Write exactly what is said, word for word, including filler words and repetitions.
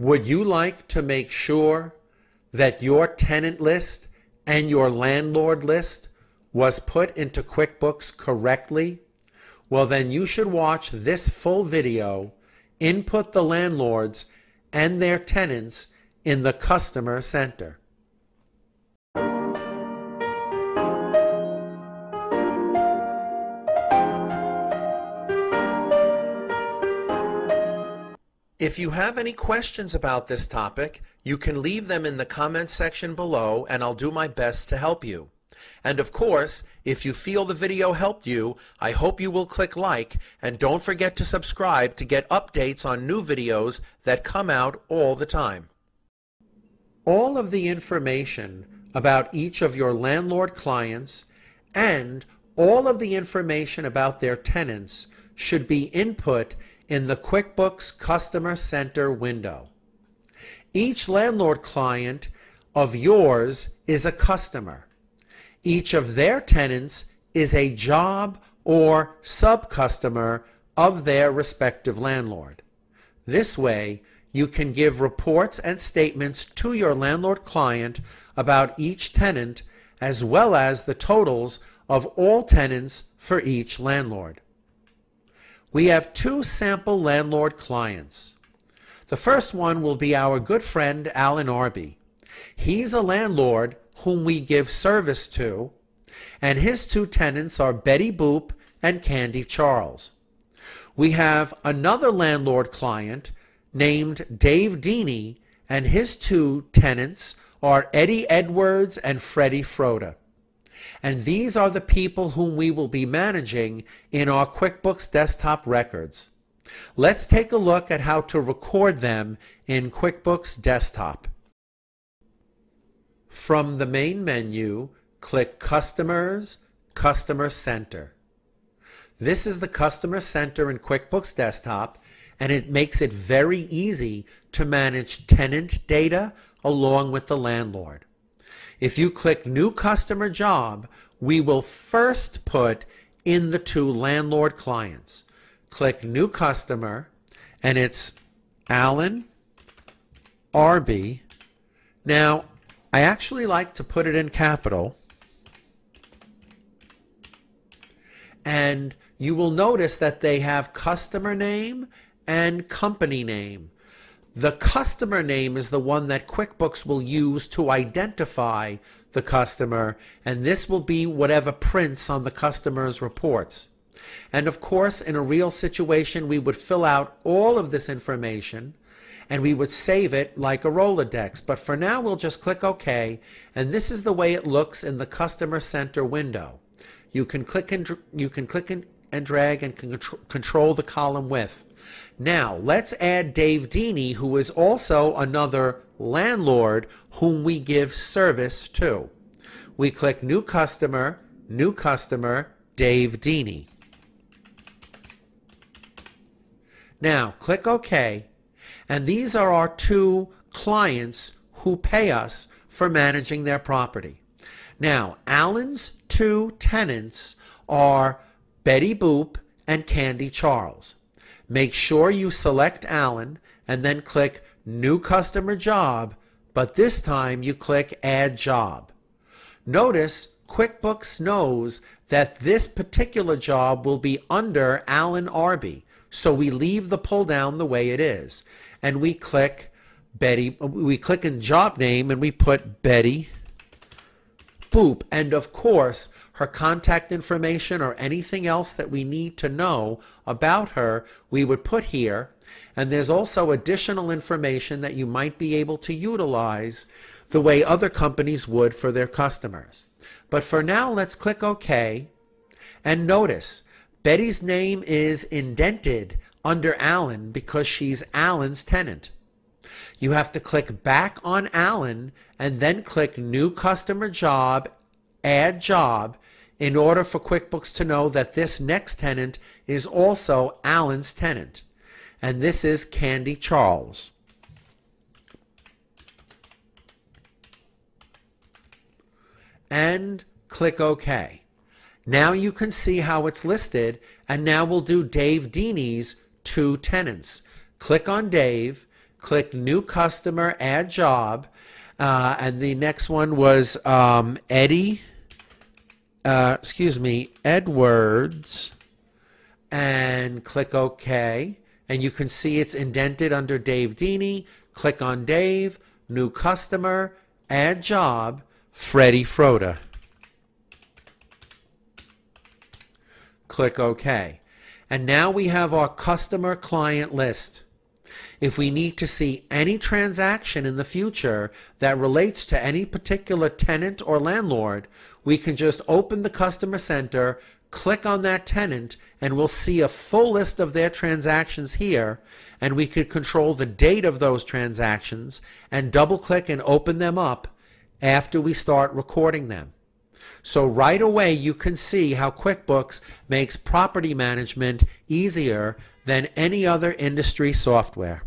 Would you like to make sure that your tenant list and your landlord list was put into QuickBooks correctly? Well, then you should watch this full video, Input the Landlords and Their Tenants in the Customer Center. If you have any questions about this topic, you can leave them in the comments section below and I'll do my best to help you. And of course, if you feel the video helped you, I hope you will click like and don't forget to subscribe to get updates on new videos that come out all the time. All of the information about each of your landlord clients and all of the information about their tenants should be input in the QuickBooks Customer Center window. Each landlord client of yours is a customer. Each of their tenants is a job or sub-customer of their respective landlord. This way, you can give reports and statements to your landlord client about each tenant as well as the totals of all tenants for each landlord. We have two sample landlord clients. The first one will be our good friend Alan Arby. He's a landlord whom we give service to, and his two tenants are Betty Boop and Candy Charles. We have another landlord client named Dave Deeney, and his two tenants are Eddie Edwards and Freddy Frota. And these are the people whom we will be managing in our QuickBooks desktop records. Let's take a look at how to record them in QuickBooks Desktop. From the main menu, click Customers, Customer Center. This is the Customer Center in QuickBooks Desktop, and it makes it very easy to manage tenant data along with the landlord. If you click New Customer Job, we will first put in the two landlord clients. Click New Customer, and it's Alan Arby. Now, I actually like to put it in capital, and you will notice that they have customer name and company name. The customer name is the one that QuickBooks will use to identify the customer, and this will be whatever prints on the customer's reports. And of course, in a real situation, we would fill out all of this information and we would save it like a Rolodex. But for now, we'll just click OK, and this is the way it looks in the Customer Center window. You can click and you can click and, and drag and can control the column width. Now, let's add Dave Deeney, who is also another landlord whom we give service to. We click New Customer, New Customer, Dave Deeney. Now, click OK, and these are our two clients who pay us for managing their property. Now, Alan's two tenants are Betty Boop and Candy Charles. Make sure you select Alan and then click New Customer Job, but this time you click Add Job. Notice QuickBooks knows that this particular job will be under Alan Arby, so we leave the pull down the way it is. And we click Betty, we click in job name and we put Betty Boop, and of course her contact information or anything else that we need to know about her we would put here. And there's also additional information that you might be able to utilize the way other companies would for their customers. But for now, let's click OK, and notice Betty's name is indented under Alan because she's Alan's tenant. You have to click back on Alan and then click New Customer Job, Add Job, in order for QuickBooks to know that this next tenant is also Alan's tenant. And this is Candy Charles. And click OK. Now you can see how it's listed, and now we'll do Dave Deeney's two tenants. Click on Dave, click New Customer, Add Job, uh, and the next one was um, Eddie, uh, excuse me, Edwards, and click OK. And you can see it's indented under Dave Deeney. Click on Dave, New Customer, Add Job, Freddy Frota. Click OK. And now we have our customer client list. If we need to see any transaction in the future that relates to any particular tenant or landlord, we can just open the Customer Center, click on that tenant, and we'll see a full list of their transactions here, and we could control the date of those transactions and double click and open them up after we start recording them. So right away you can see how QuickBooks makes property management easier than any other industry software.